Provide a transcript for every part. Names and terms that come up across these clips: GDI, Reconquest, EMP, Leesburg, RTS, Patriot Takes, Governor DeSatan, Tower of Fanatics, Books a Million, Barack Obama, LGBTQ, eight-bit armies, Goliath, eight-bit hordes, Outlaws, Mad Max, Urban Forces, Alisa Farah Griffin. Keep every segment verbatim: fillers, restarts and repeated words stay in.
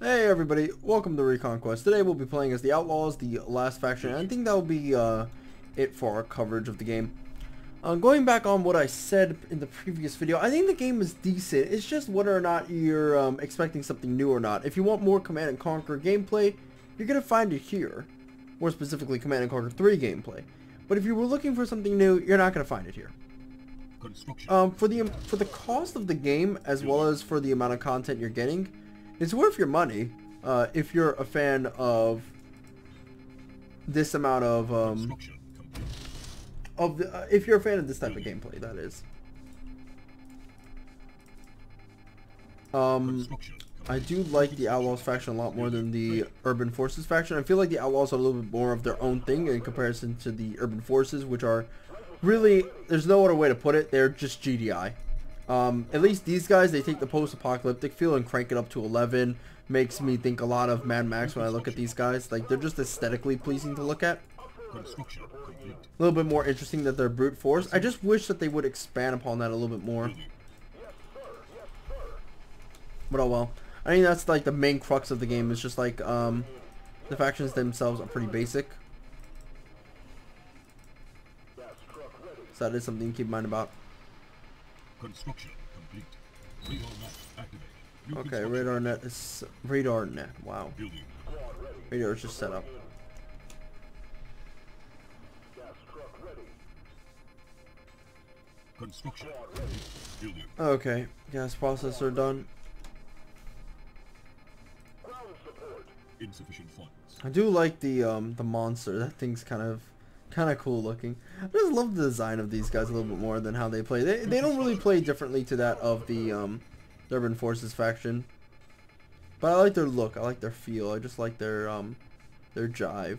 Hey everybody, welcome to Reconquest. Today we'll be playing as the Outlaws, the last faction, and I think that will be uh, it for our coverage of the game. Um, going back on what I said in the previous video, I think the game is decent. It's just whether or not you're um, expecting something new or not. If you want more Command and Conquer gameplay, you're going to find it here. More specifically, Command and Conquer three gameplay. But if you were looking for something new, you're not going to find it here. Um, for the, for the cost of the game, as well as for the amount of content you're getting, it's worth your money uh, if you're a fan of this amount of um, of the, uh, if you're a fan of this type of gameplay, that is. Um, I do like the Outlaws faction a lot more than the Urban Forces faction. I feel like the Outlaws are a little bit more of their own thing in comparison to the Urban Forces, which are really, there's no other way to put it, they're just G D I. Um, at least these guys, they take the post-apocalyptic feel and crank it up to eleven. Makes me think a lot of Mad Max when I look at these guys. Like, they're just aesthetically pleasing to look at. A little bit more interesting that they're brute force. I just wish that they would expand upon that a little bit more. But oh well. I mean, that's like the main crux of the game. It's just like, um, the factions themselves are pretty basic. So that is something to keep in mind about. Construction complete. Radar net activated. Okay, radar net is radar net. Wow. Radar is just set up. Construction. Okay, gas processor done. Insufficient funds. I do like the um the monster. That thing's kind of Kind of cool looking. I just love the design of these guys a little bit more than how they play. They, they don't really play differently to that of the um, Urban Forces faction. But I like their look. I like their feel. I just like their um, their jive.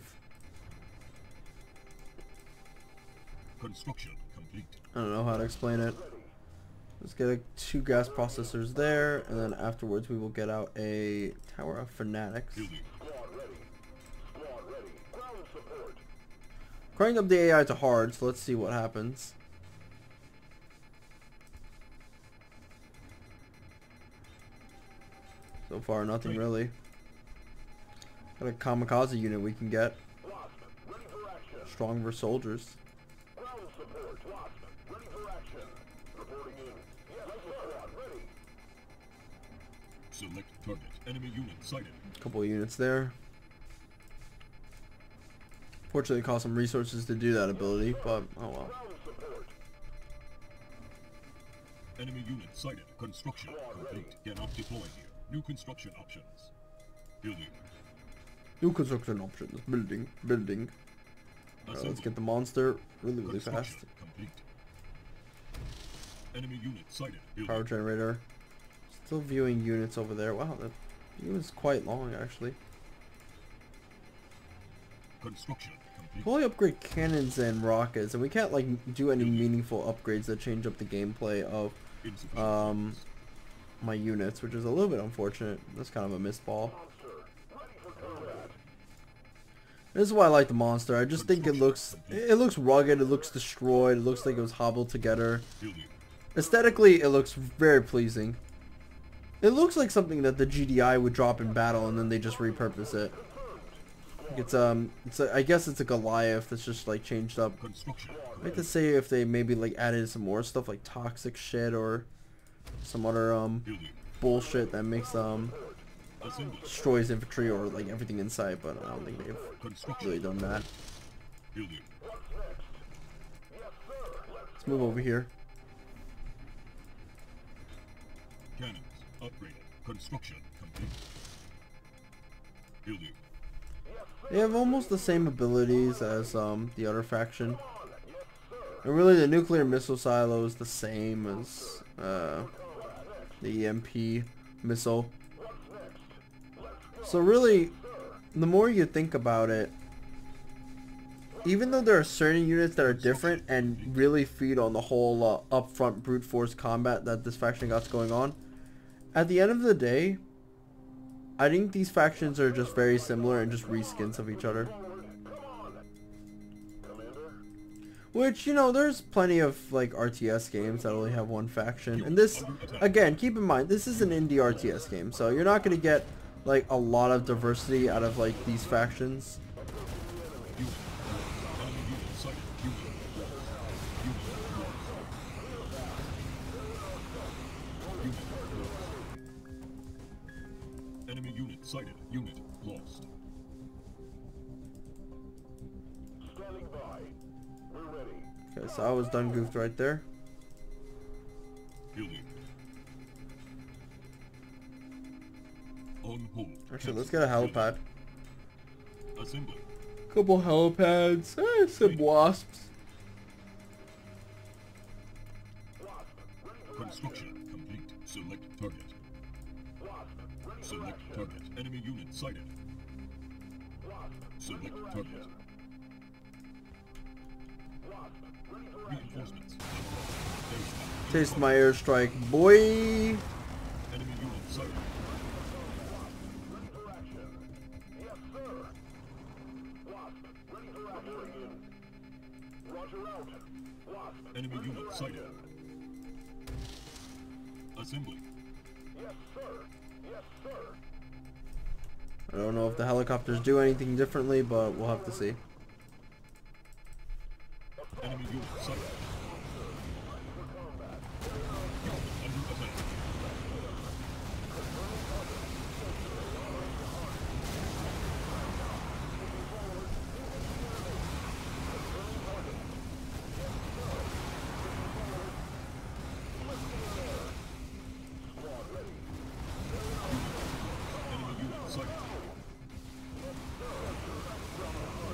Construction complete. I don't know how to explain it. Let's get like, two gas processors there. And then afterwards we will get out a Tower of Fanatics. Cranking up the A I to hard, so let's see what happens. So far, nothing really. Got a kamikaze unit we can get. Strong versus soldiers. Select target. Enemy unit sighted. Couple of units there. Fortunately, it cost some resources to do that ability, but oh well. Enemy unit sighted. Construction complete. Cannot deploy here. New construction options. Building. New construction options. Building. Building. Alright, let's get the monster really, really fast. Complete. Enemy unit sighted. Building. Power generator. Still viewing units over there. Wow, that view is quite long actually. Construction. We only upgrade cannons and rockets, and we can't like do any meaningful upgrades that change up the gameplay of um, my units, which is a little bit unfortunate. That's kind of a missed ball. This is why I like the monster. I just think it looks it looks rugged. It looks destroyed. It looks like it was hobbled together. Aesthetically, it looks very pleasing. It looks like something that the G D I would drop in battle, and then they just repurpose it. It's um, it's a, I guess it's a Goliath that's just like changed up. I'd like to say if they maybe like added some more stuff like toxic shit or some other um bullshit that makes um destroys infantry or like everything inside, but I don't think they've really done that. Let's move over here. Cannons upgraded. Construction complete. Building. They have almost the same abilities as um, the other faction. And really the nuclear missile silo is the same as uh, the E M P missile. So really, the more you think about it, even though there are certain units that are different and really feed on the whole uh, upfront brute force combat that this faction got's going on, at the end of the day, I think these factions are just very similar and just reskins of each other. Which, you know, there's plenty of, like, R T S games that only have one faction. And this, again, keep in mind, this is an indie R T S game. So you're not going to get like a lot of diversity out of like these factions. Enemy unit sighted. Unit lost. Standing by. We're ready. Okay, so I was done goofed right there. Building. On hold. Actually, let's get a helipad. Assembly. Couple helipads. Eh, some wasps. Construction complete. Select target. Select target. Enemy unit sighted. Select target. Reinforcements. Taste my airstrike, boy. Enemy unit sighted. Yes, sir. Wasp, ready for operation. Roger out. Wasp. Enemy unit sighted. Assembly. Yes, sir. Yes, sir. I don't know if the helicopters do anything differently, but we'll have to see. Enemy unit sighted.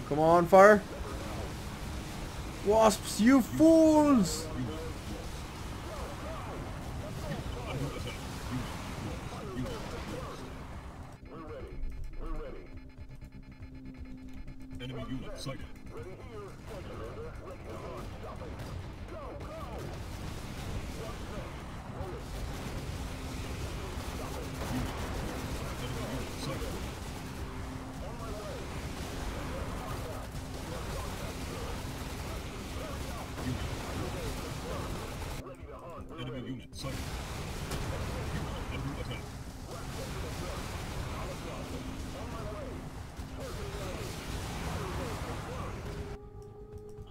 Come on, fire. Wasps, you fools! We're ready. We're ready. Enemy unit sighted. Ready here. Ready on. Stop it. Go, go! Stop it. Enemy unit sighted. Sighted. Under attack.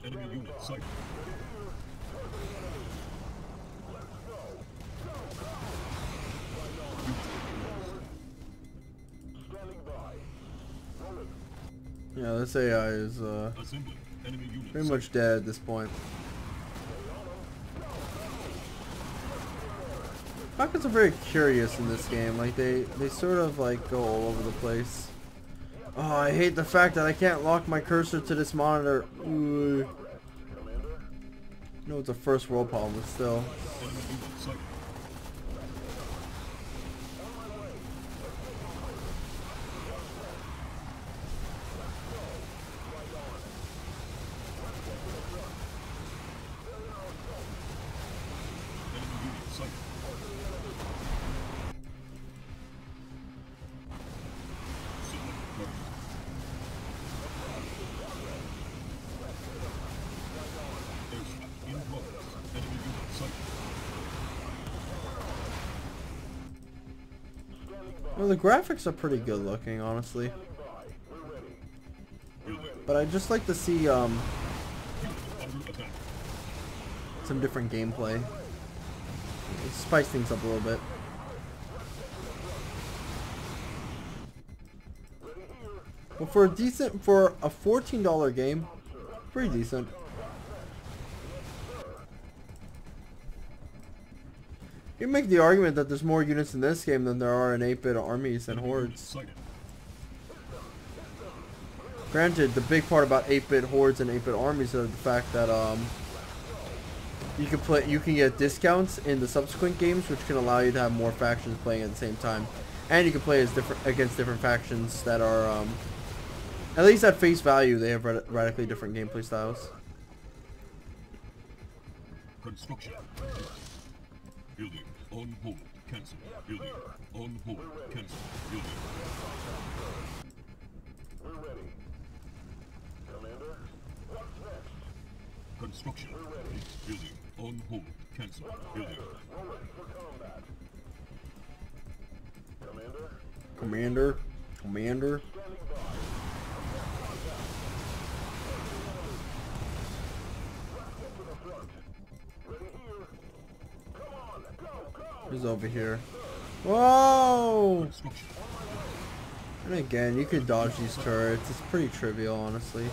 Enemy unit sighted. Yeah, this A I is uh, pretty much dead at this point. Falcons are very curious in this game, like they, they sort of like go all over the place. Oh, I hate the fact that I can't lock my cursor to this monitor. Ooh. No, it's a first world problem, but still. Well, the graphics are pretty good looking, honestly. But I'd just like to see um, some different gameplay. Spice things up a little bit. But for a decent, for a fourteen dollar game, pretty decent. You make the argument that there's more units in this game than there are in eight-bit armies and hordes. Granted, the big part about eight-bit hordes and eight-bit armies is the fact that um, you can play, you can get discounts in the subsequent games, which can allow you to have more factions playing at the same time, and you can play as different against different factions that are, um, at least at face value, they have rad radically different gameplay styles. Construction. Building on hold, cancel. Building on hold, cancel. Building. We're ready. Commander, what's next? Construction. We're ready. Building on hold, cancel. Building. We're ready for combat. Commander. Commander, Commander. He's over here. Whoa! And again, you could dodge these turrets. It's pretty trivial, honestly.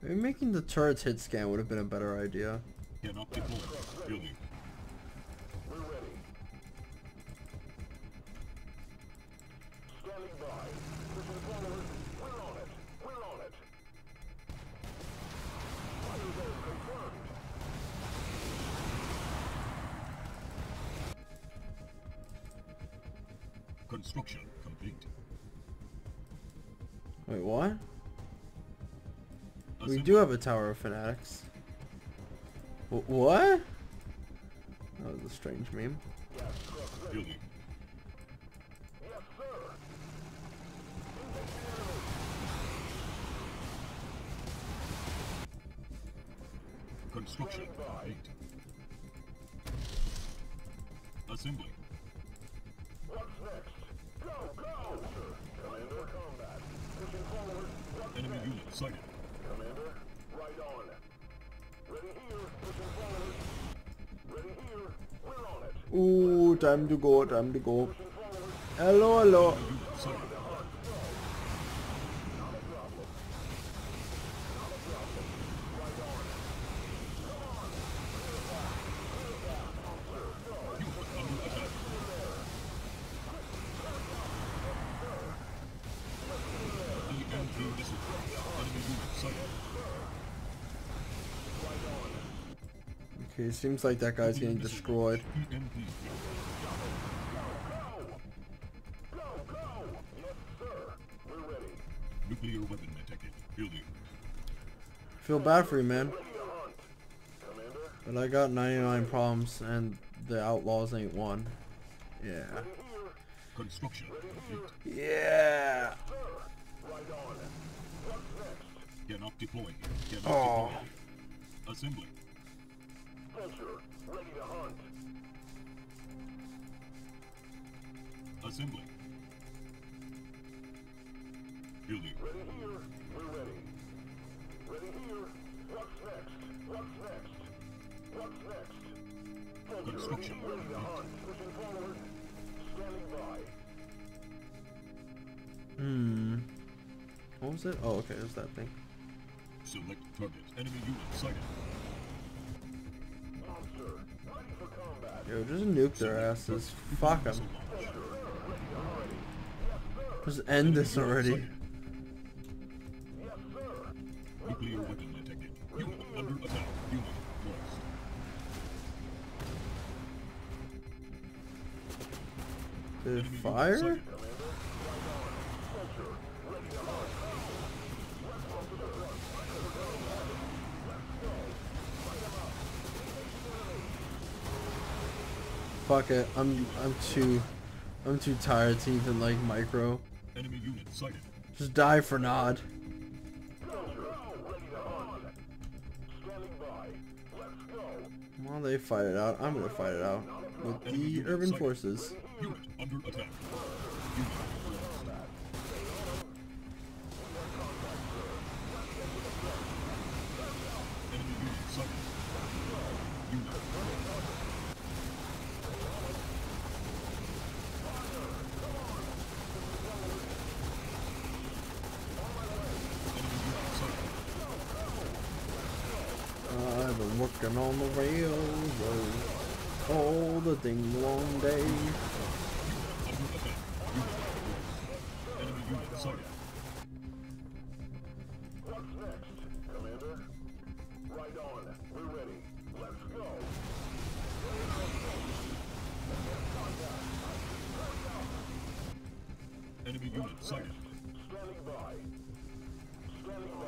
Maybe making the turrets hit scan would have been a better idea. Construction complete. Wait, what? We do have a Tower of Fanatics. W what? That was a strange meme. Building. Construction complete. Assembly. What's next? Go, go! Commander, combat. Pushing forward. Enemy unit sighted. Commander, right on. Ready here. Pushing forward. Ready here. We're on it. Ooh, time to go. Time to go. Hello, hello. Okay, it seems like that guy's getting destroyed. I feel bad for you, man. But I got ninety-nine problems and the Outlaws ain't one. Yeah. Construction. Yeah. Cannot deploy. Cannot oh. deploy. Assembly. Venture, ready to hunt. Assembly. Building. Ready here. We're ready. Ready here. What's next? What's next? What's next? Venture, construction. Ready to hunt. Pushing forward. Standing by. Hmm. What was it? Oh, okay. It was that thing. Select target. Enemy unit sighted. Yo, just nuke their asses. Fuck them. Just end this already. Nuclear weapon detected. Unit under attack. Unit lost. Did it fire? Fuck it, I'm I'm too I'm too tired to even like micro. Enemy unit sighted. Just die for Nod. While they fight it out, I'm gonna fight it out with the Urban Forces. Unit under attack. Unit. Working on the railroad all the ding long day. Enemy unit sighted. What's next, Commander? Right on. We're ready. Let's go. Enemy unit sighted. Standing by. Standing by.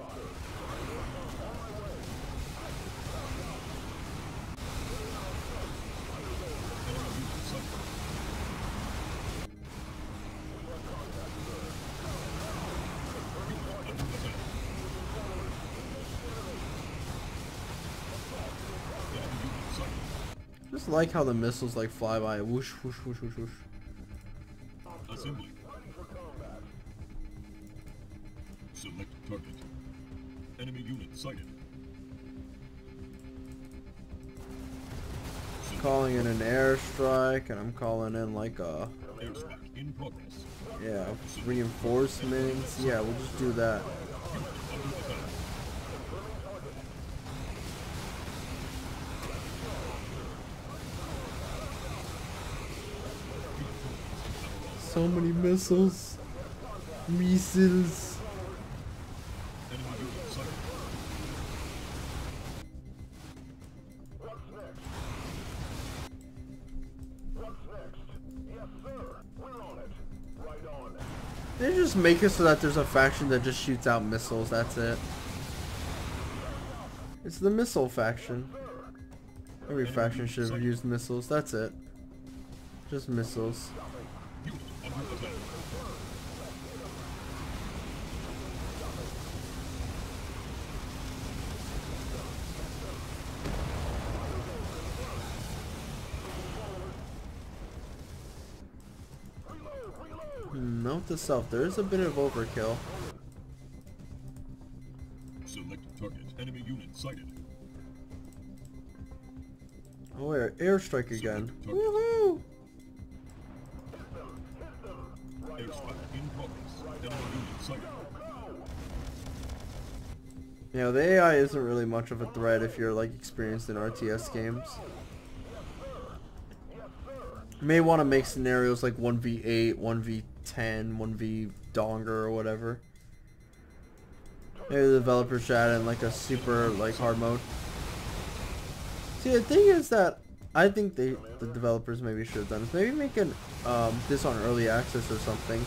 just like how the missiles like fly by. Whoosh, whoosh, whoosh, whoosh, whoosh. Assembly. Select target. Enemy unit sighted. Calling in an airstrike, and I'm calling in like a airstrike in progress. Yeah, reinforcements. Yeah, we'll just do that. So many missiles, missiles. They just make it so that there's a faction that just shoots out missiles, that's it. It's the missile faction. Every faction should have used missiles, that's it. Just missiles. Note to self, there is a bit of overkill. Select target. Enemy unit sighted. Oh, air airstrike again. Woohoo! Airstrike in progress. Enemy unit sighted. You know, the A I isn't really much of a threat if you're like experienced in R T S games. You may want to make scenarios like one v eight, one v ten, one v donger or whatever. Maybe the developer should add in like a super like hard mode. See, the thing is that I think they, the developers maybe should have done is maybe make an, um, this on early access or something.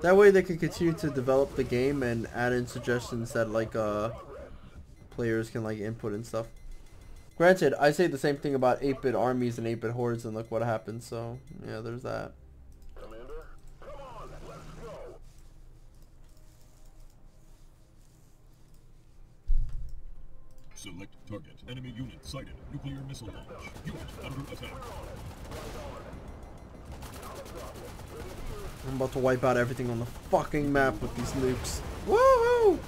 That way they can continue to develop the game and add in suggestions that like uh, players can like input and stuff. Granted, I say the same thing about eight-bit armies and eight-bit hordes, and look what happened, so, yeah, there's that. Commander, come on, let's go. Select target. Enemy unit sighted. Nuclear missile launch. Unit under attack. I'm about to wipe out everything on the fucking map with these nukes. Woohoo!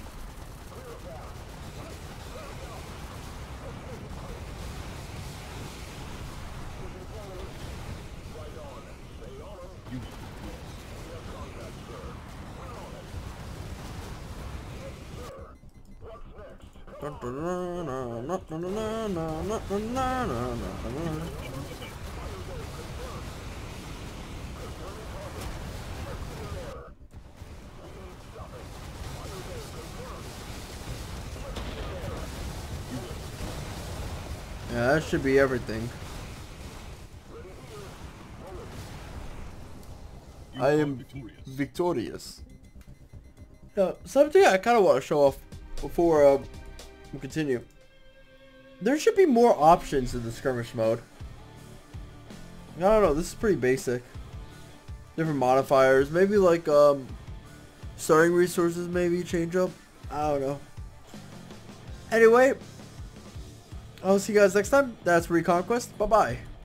Yeah, that should be everything. I am victorious. Now, something I kind of want to show off before uh, we continue. There should be more options in the skirmish mode. I don't know, this is pretty basic. Different modifiers, maybe like um, starting resources, maybe change up. I don't know. Anyway, I'll see you guys next time. That's Reconquest. Bye-bye.